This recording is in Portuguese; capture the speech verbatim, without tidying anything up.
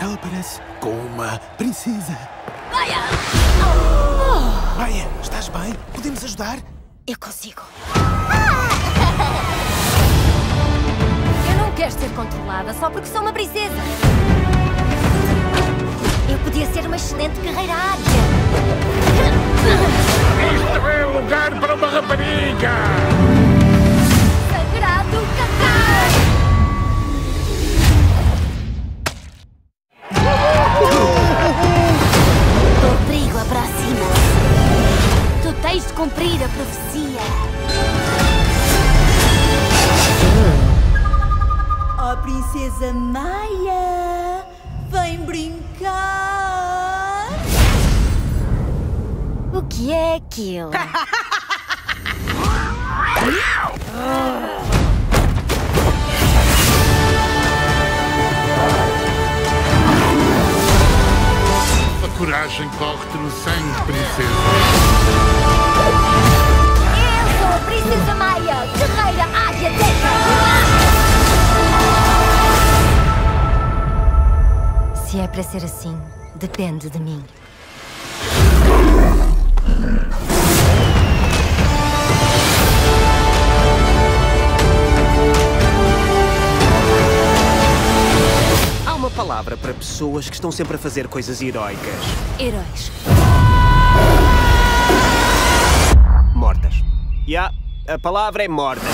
Ela parece com uma princesa. Maya! Oh. Maya, estás bem? Podemos ajudar? Eu consigo. Ah! Eu não quero ser controlada só porque sou uma princesa. Eu podia ser uma excelente guerreira águia. Isto é um lugar para uma rapariga! Tens de cumprir a profecia. Oh, princesa Maya, vem brincar. O que é aquilo? A coragem corre no sangue, princesa. Princesa Maya, guerreira águia terra. Se é para ser assim, depende de mim. Há uma palavra para pessoas que estão sempre a fazer coisas heroicas. Heróis. Mortas. Yeah. A palavra é morta.